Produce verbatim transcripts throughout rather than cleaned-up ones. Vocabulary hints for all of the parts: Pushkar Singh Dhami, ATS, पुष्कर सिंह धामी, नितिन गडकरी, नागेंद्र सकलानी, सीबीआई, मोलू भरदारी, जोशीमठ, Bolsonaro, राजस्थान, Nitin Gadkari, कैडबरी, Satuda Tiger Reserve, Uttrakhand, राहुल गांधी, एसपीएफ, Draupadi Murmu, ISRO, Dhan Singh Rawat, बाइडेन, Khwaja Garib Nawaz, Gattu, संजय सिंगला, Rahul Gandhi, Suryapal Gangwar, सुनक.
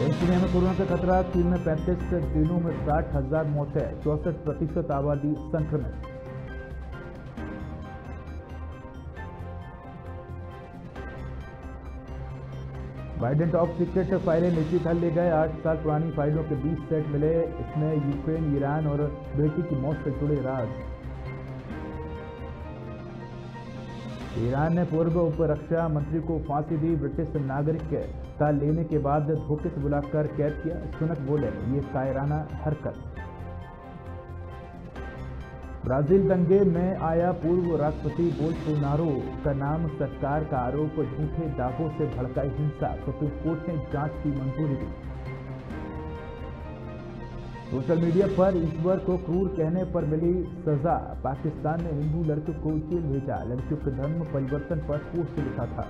दुनिया में कोरोना का खतरा, चीन में पैंतीस दिनों में साठ हजार मौतें, चौसठ प्रतिशत आबादी संक्रमित। बाइडेन टॉप सीक्रेट फाइलें निश्चित हल ले गए, आठ साल पुरानी फाइलों के बीस सेट मिले, इसमें यूक्रेन, ईरान और बेटी की मौत से जुड़े राज। ईरान ने पूर्व उप रक्षा मंत्री को फांसी दी, ब्रिटिश नागरिक के का लेने के बाद धोखे से बुलाकर कैद किया, सुनक बोले ये कायराना हरकत। ब्राजील दंगे में आया पूर्व राष्ट्रपति बोल्सोनारो का नाम, सरकार का आरोप, झूठे दावों से भड़काई हिंसा, सुप्रीम कोर्ट ने जांच की मंजूरी दी। सोशल मीडिया पर ईश्वर को क्रूर कहने पर मिली सजा, पाकिस्तान ने हिंदू लड़के को जेल भेजा, लड़कियों के धर्म परिवर्तन पर पोस्ट लिखा था।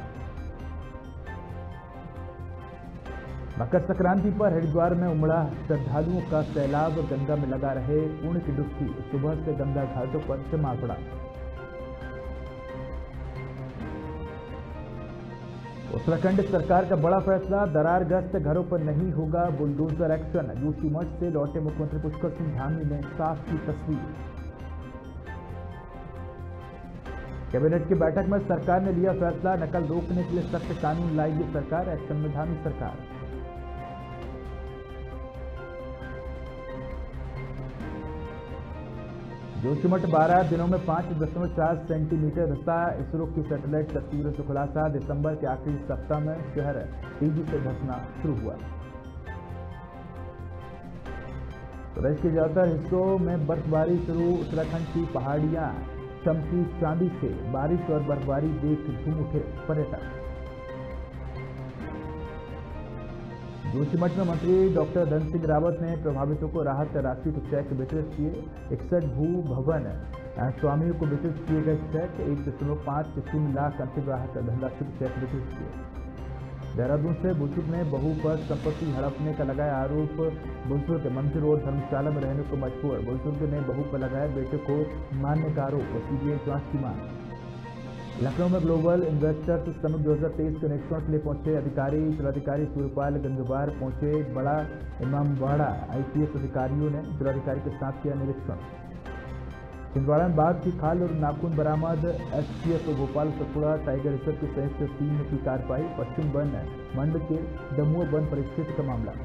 मकर संक्रांति पर हरिद्वार में उमड़ा श्रद्धालुओं का सैलाब, गंगा में लगा रहे ऊन की डुबकी, सुबह से गंगा घाटों पर जमा पड़ा। उत्तराखंड सरकार का बड़ा फैसला, दरारग्रस्त घरों पर नहीं होगा बुलडोजर एक्शन, जोशी मठ से लौटे मुख्यमंत्री पुष्कर सिंह धामी ने साफ की तस्वीर। कैबिनेट की बैठक में सरकार ने लिया फैसला, नकल रोकने के लिए सख्त कानून लाएगी सरकार, एक्शन में धामी सरकार। जोशीमठ बारह दिनों में पाँच दशमलव चार सेंटीमीटर धसा, इसरो की सैटेलाइट तस्वीरों से खुलासा, दिसंबर के आखिरी सप्ताह में शहर तेजी से धसना शुरू हुआ। प्रदेश के ज्यादातर हिस्सों में बर्फबारी शुरू, उत्तराखंड की पहाड़ियां चमकी चांदी से, बारिश और बर्फबारी देख झूम उठे पर्यटक। जोशीमठ में मंत्री डॉक्टर धन सिंह रावत ने प्रभावितों को राहत राशि के चेक वितरित किए, इकसठ भू भवन स्वामियों को वितरित किए गए चेक, एक दशमलव पाँच तीन लाख अंतिम राहत धनराशि के चेक वितरित किए। देहरादून से बुजुर्ग ने बहू पर संपत्ति हड़पने का लगाया आरोप, बुजुर्ग के मंदिर और धर्मशाला में रहने को मजबूर, बुजुर्ग ने बहू पर लगाया बेटे को मारने का आरोप, सीबीआई जांच की मांग। लखनऊ में ग्लोबल इन्वेस्टर्स समिट दो हजार तेईस के निरीक्षण के लिए पहुंचे अधिकारी, जिलाधिकारी सूर्यपाल गंगवार पहुंचे बड़ा इमामबाड़ा, आईपीएस अधिकारियों ने जिलाधिकारी के साथ किया निरीक्षण। छिंदवाड़ा में बाघ की खाल और नाखून बरामद, एसपीएफ Bhopal Satpura tiger reserve की संयुक्त टीम ने की कार्रवाई, पश्चिम वन मंडल के दमुआ वन परिक्षेत्र का मामला।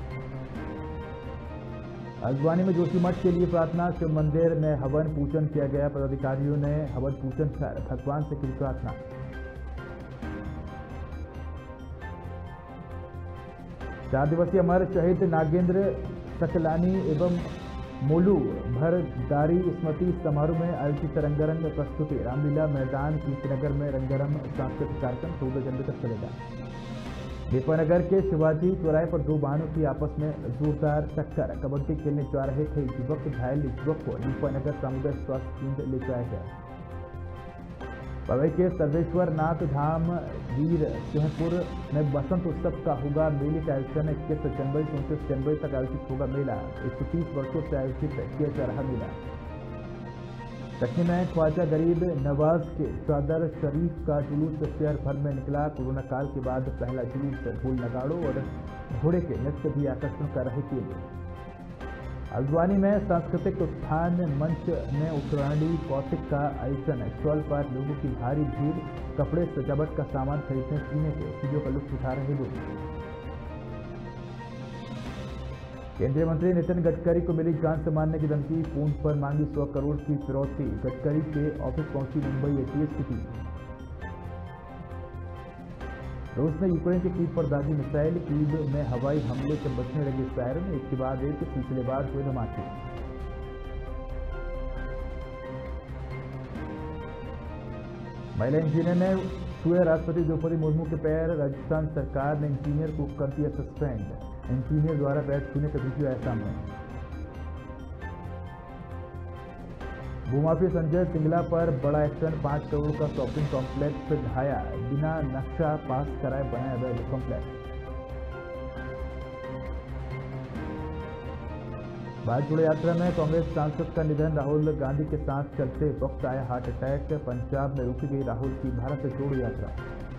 हल्द्वानी में जोशीमठ के लिए प्रार्थना, शिव मंदिर में हवन पूजन किया गया, पदाधिकारियों ने हवन पूजन कर भगवान से की प्रार्थना। चार दिवसीय अमर शहीद नागेंद्र सकलानी एवं मोलू भरदारी स्मृति समारोह में आयोजित रंगारंग प्रस्तुति, रामलीला मैदान कीर्तिनगर में रंगारंग सांस्कृतिक कार्यक्रम चौदह जनवरी तक चलेगा। दीपानगर के शिवाजी चौराहे पर दो वाहनों की आपस में जोरदार टक्कर, कबड्डी खेलने जा रहे थे युवक, घायल युवक को दीपानगर सामुदायिक स्वास्थ्य केंद्र ले जाया गया। पवई के सर्वेश्वर नाथ धाम वीर सिंहपुर में बसंत उत्सव का होगा मेले का आयोजन, इक्कीस जनवरी से उनतीस जनवरी तक आयोजित होगा मेला, एक सौ तीस वर्षो से आयोजित किया जा रहा मेला। दक्षिण में ख्वाजा गरीब नवाज के चादर शरीफ का जुलूस शहर भर में निकला, कोरोना काल के बाद पहला जुलूस, ढोल नगाड़ों और घोड़े के नृत्य भी आकर्षण कर रहे थे। हल्द्वानी में सांस्कृतिक उत्थान मंच में उत्तरायणी कौतिक का आयोजन, स्टॉल पर लोगों की भारी भीड़, कपड़े, सजावट का सामान खरीदने पीने के चीजों का लुत्फ उठा रहे लोग। केंद्रीय मंत्री नितिन गडकरी को मिली जान से मारने की धमकी, फोन पर मांगी सौ करोड़ की फिरौती, गडकरी के ऑफिस पहुंची मुंबई एटीएस की टीम। रूस ने यूक्रेन के कीव पर दागी मिसाइल, कीव में हवाई हमले से बचने लगे इजरायल, इसके बाद एक सिलसिलेवार हुए धमाके। महिला इंजीनियर ने छुए राष्ट्रपति द्रौपदी मुर्मू के पैर, राजस्थान सरकार ने इंजीनियर को कर दिया सस्पेंड, इंजीनियर द्वारा बैठ छूने का वीडियो ऐसा में। भूमाफी संजय सिंगला पर बड़ा एक्शन, पाँच करोड़ का शॉपिंग कॉम्प्लेक्स ढाया, बिना नक्शा पास कराए बनाया गया कॉम्प्लेक्स। भारत जोड़ो यात्रा में कांग्रेस सांसद का निधन, राहुल गांधी के साथ चलते वक्त आया हार्ट अटैक, पंजाब में रुकी गई राहुल की भारत जोड़ो यात्रा।